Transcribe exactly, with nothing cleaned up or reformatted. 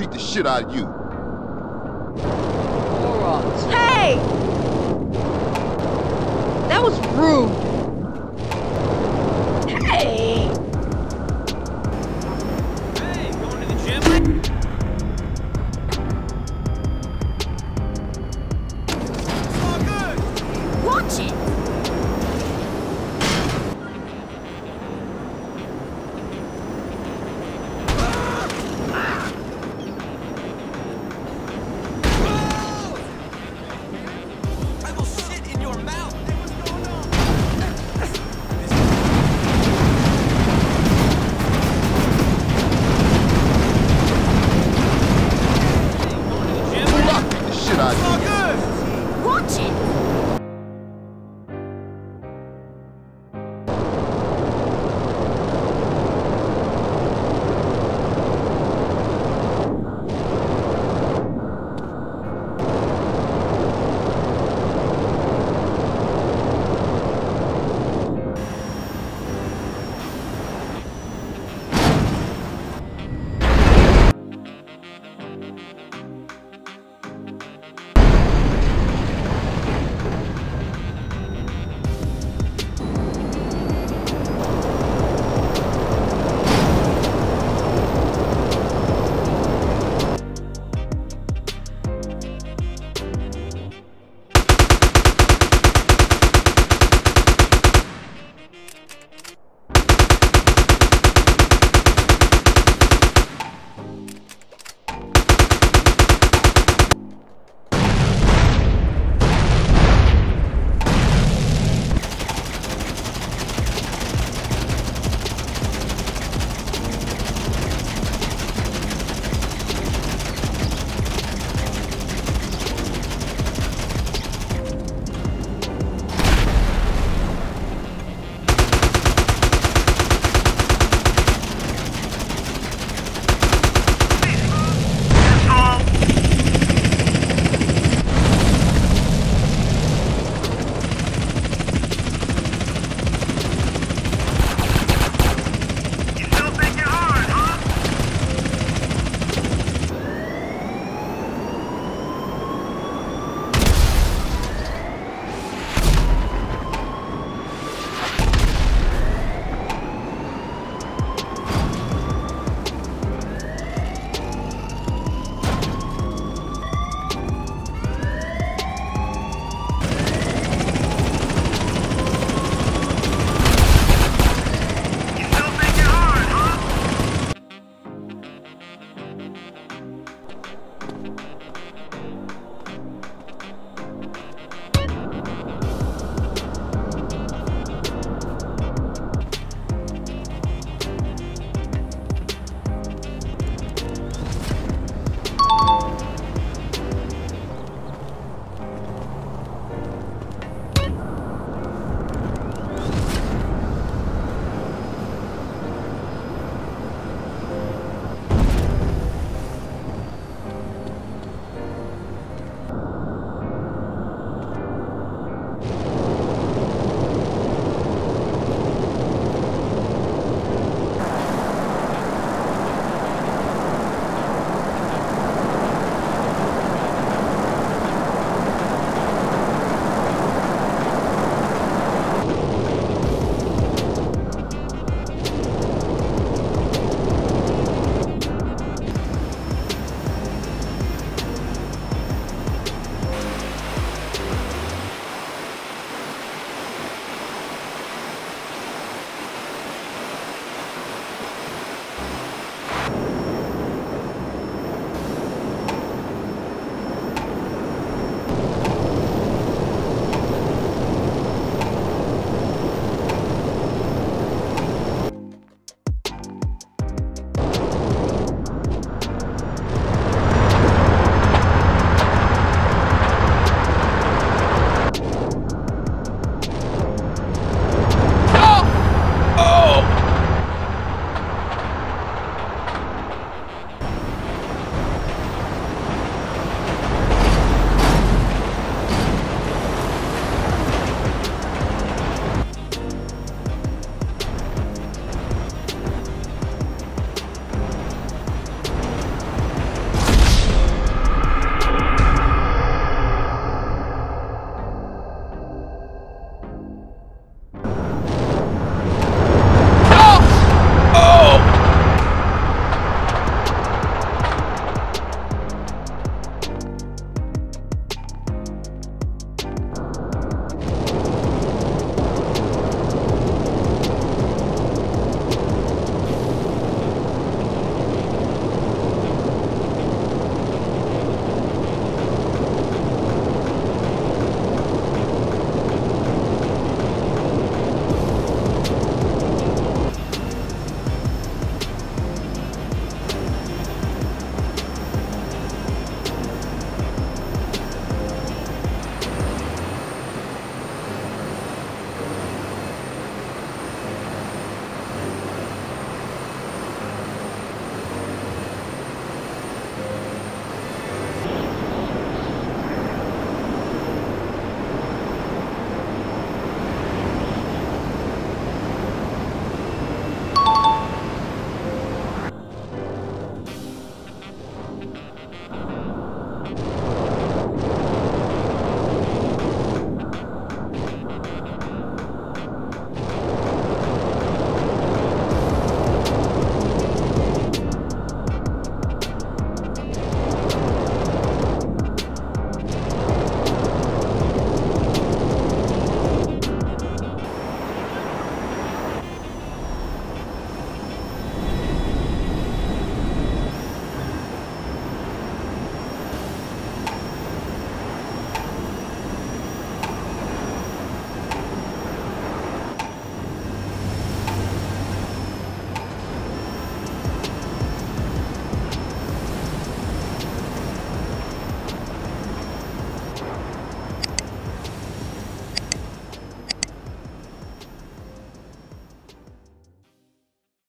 beat the shit out of you. Morons. Hey! That was rude.